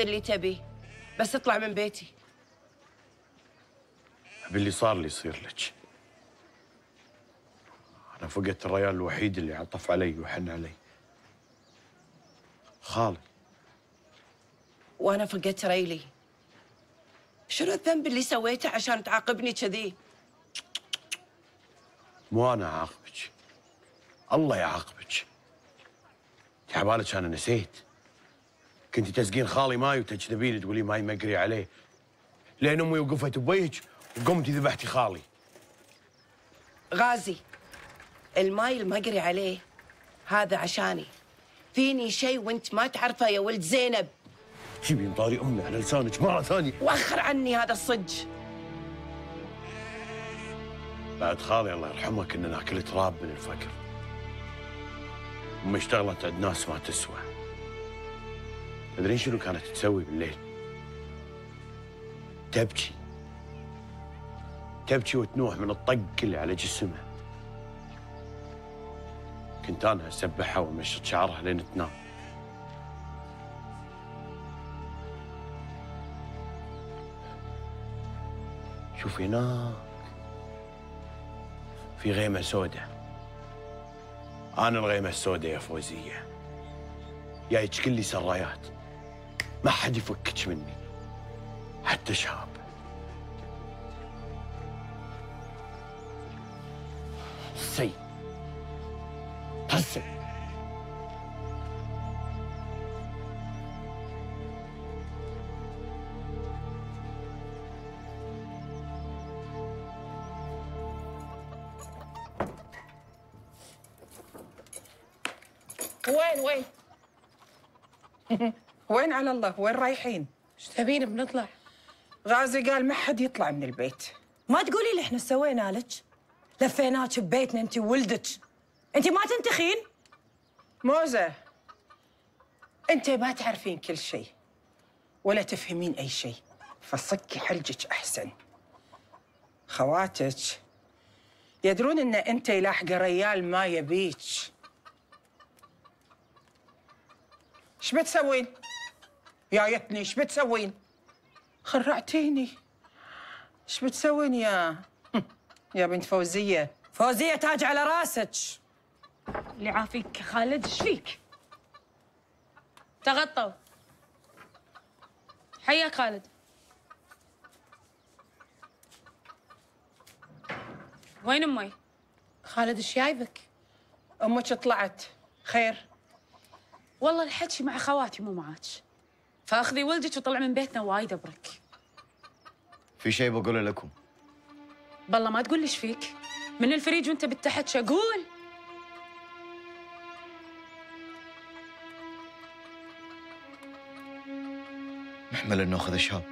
اللي تبي، بس اطلع من بيتي. باللي صار لي يصير لك. أنا فقدت الريال الوحيد اللي عطف علي وحن علي. خالي. وأنا فقدت ريلي. شنو الذنب اللي سويته عشان تعاقبني كذي؟ مو أنا أعاقبك. الله يعاقبك. أنت عبالك أنا نسيت. كنت تسقين خالي ماي وتجذبين تقولي ماي ما اقري عليه. لأن أمي وقفت بوجهك وقمتي ذبحتي خالي. غازي، الماي اللي ما اقري عليه هذا عشاني. فيني شيء وانت ما تعرفه يا ولد زينب. جيبين طاري امي على لسانك مره ثانيه. وأخر عني هذا الصج. بعد خالي الله يرحمه كنا ناكل تراب من الفقر. امي اشتغلت عند ناس ما تسوى. تدرين شنو كانت تسوي بالليل؟ تبكي وتنوح من الطق اللي على جسمها. كنت انا اسبحها وامشط شعرها لين تنام. شوف هناك في غيمه سوداء. انا الغيمه السوداء يا فوزيه. جايك كلي سرايات. ما حد يفكك مني حتى شهاب. سيد حسن وين وين على الله؟ وين رايحين؟ ايش تبين بنطلع؟ غازي قال ما حد يطلع من البيت. ما تقولي لي احنا سوينا لك؟ لفيناك ببيتنا انت وولدك. انت ما تنتخين؟ موزه، انت ما تعرفين كل شيء ولا تفهمين اي شيء، فصكي حلجك احسن. خواتك يدرون ان انت لاحقه ريال ما يبيك. ايش بتسوين؟ يا يتني ايش بتسوين؟ خرعتيني. ايش بتسوين يا بنت فوزيه؟ فوزيه تاج على راسك. اللي عافيك خالد، ايش فيك؟ تغطوا. حياك خالد. وين امي؟ خالد ايش جايبك؟ امك طلعت. خير؟ والله الحكي مع خواتي مو معاك. فاخذي ولدك وطلع من بيتنا وايد ابرك. في شيء بقوله لكم. بالله ما تقول لي ايش فيك؟ من الفريج وانت بالتحت قول. محمل انه اخذ شهاب.